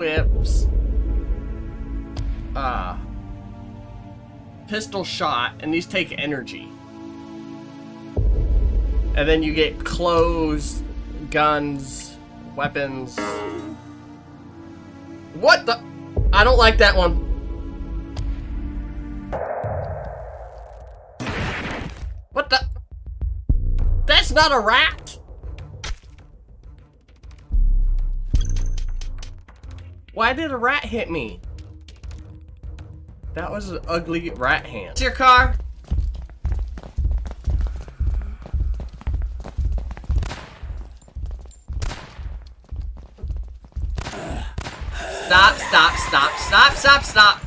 whips, pistol shot, and these take energy. And then you get clothes, guns, weapons. What the? I don't like that one. What the? That's not a rat. Why did a rat hit me? That was an ugly rat hand. It's your car. Stop, stop, stop, stop, stop, stop.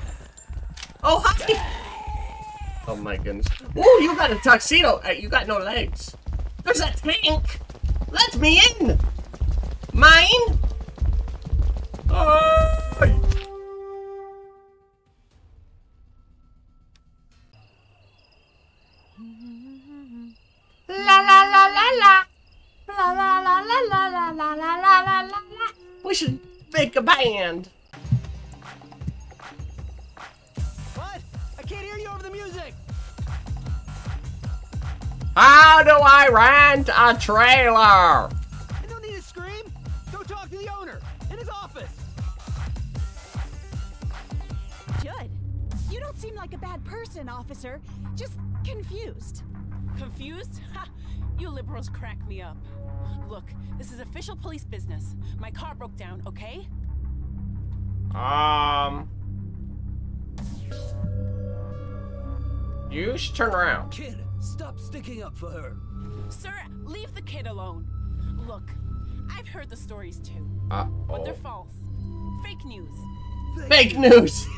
Oh, hi. Oh, my goodness. Ooh, you got a tuxedo. You got no legs. There's a tank. Let me in. Mine. Oh. La, la, la, la, la. La, la, la, la, la, la, la, la, la, la, la. We should make a band. What? I can't hear you over the music. How do I rent a trailer? I don't need to scream. Go talk to the owner in his office. Judd, you don't seem like a bad person, officer. Just confused. Confused? Ha! You liberals crack me up. Look, this is official police business. My car broke down, okay? You should turn around. Kid, stop sticking up for her. Sir, leave the kid alone. Look, I've heard the stories too. But they're false. Fake news. Fake news!